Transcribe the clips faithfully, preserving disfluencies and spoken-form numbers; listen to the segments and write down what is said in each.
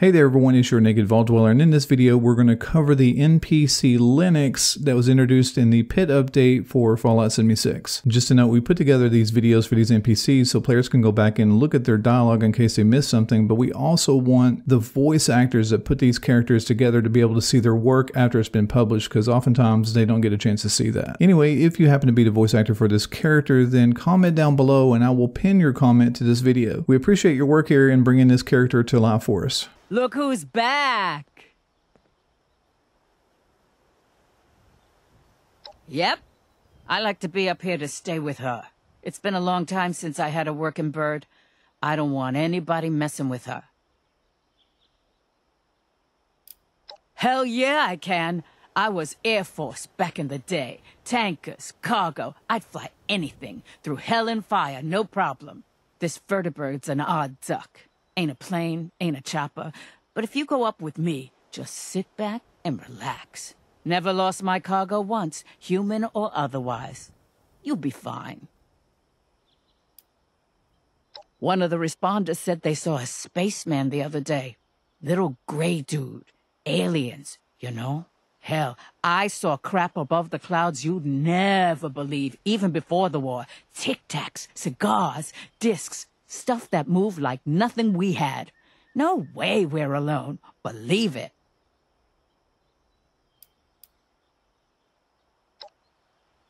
Hey there everyone, it's your Naked Vault Dweller, and in this video we're going to cover the N P C Lennox that was introduced in the Pitt update for Fallout seventy-six. Just to note, we put together these videos for these N P Cs so players can go back and look at their dialogue in case they missed something, but we also want the voice actors that put these characters together to be able to see their work after it's been published, because oftentimes they don't get a chance to see that. Anyway, if you happen to be the voice actor for this character, then comment down below and I will pin your comment to this video. We appreciate your work here in bringing this character to life for us. Look who's back! Yep. I like to be up here to stay with her. It's been a long time since I had a working bird. I don't want anybody messing with her. Hell yeah, I can. I was Air Force back in the day. Tankers, cargo, I'd fly anything. Through hell and fire, no problem. This vertibird's an odd duck. Ain't a plane, ain't a chopper, but if you go up with me, just sit back and relax. Never lost my cargo once, human or otherwise. You'll be fine. One of the responders said they saw a spaceman the other day. Little gray dude. Aliens, you know? Hell, I saw crap above the clouds you'd never believe, even before the war. Tic Tacs, cigars, discs. Stuff that moved like nothing we had. No way we're alone. Believe it.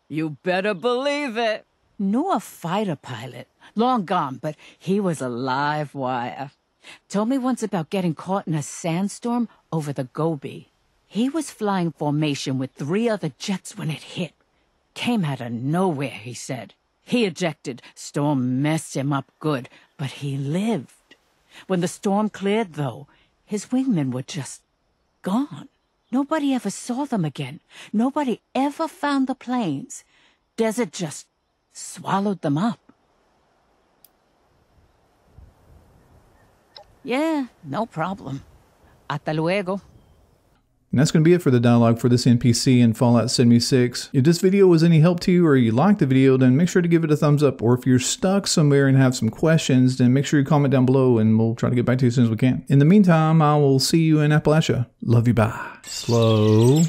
You better believe it. Knew a fighter pilot. Long gone, but he was a live wire. Told me once about getting caught in a sandstorm over the Gobi. He was flying formation with three other jets when it hit. Came out of nowhere, he said. He ejected. Storm messed him up good, but he lived. When the storm cleared, though, his wingmen were just gone. Nobody ever saw them again. Nobody ever found the planes. Desert just swallowed them up. Yeah, no problem. Hasta luego. And that's going to be it for the dialogue for this N P C in Fallout seventy-six. If this video was any help to you or you liked the video, then make sure to give it a thumbs up. Or if you're stuck somewhere and have some questions, then make sure you comment down below and we'll try to get back to you as soon as we can. In the meantime, I will see you in Appalachia. Love you, bye. Slow.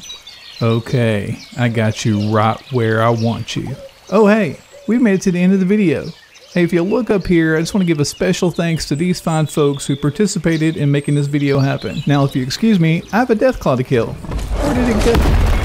Okay, I got you right where I want you. Oh, hey, we've made it to the end of the video. Hey, if you look up here, I just want to give a special thanks to these fine folks who participated in making this video happen. Now, if you excuse me, I have a death claw to kill. Where did it go?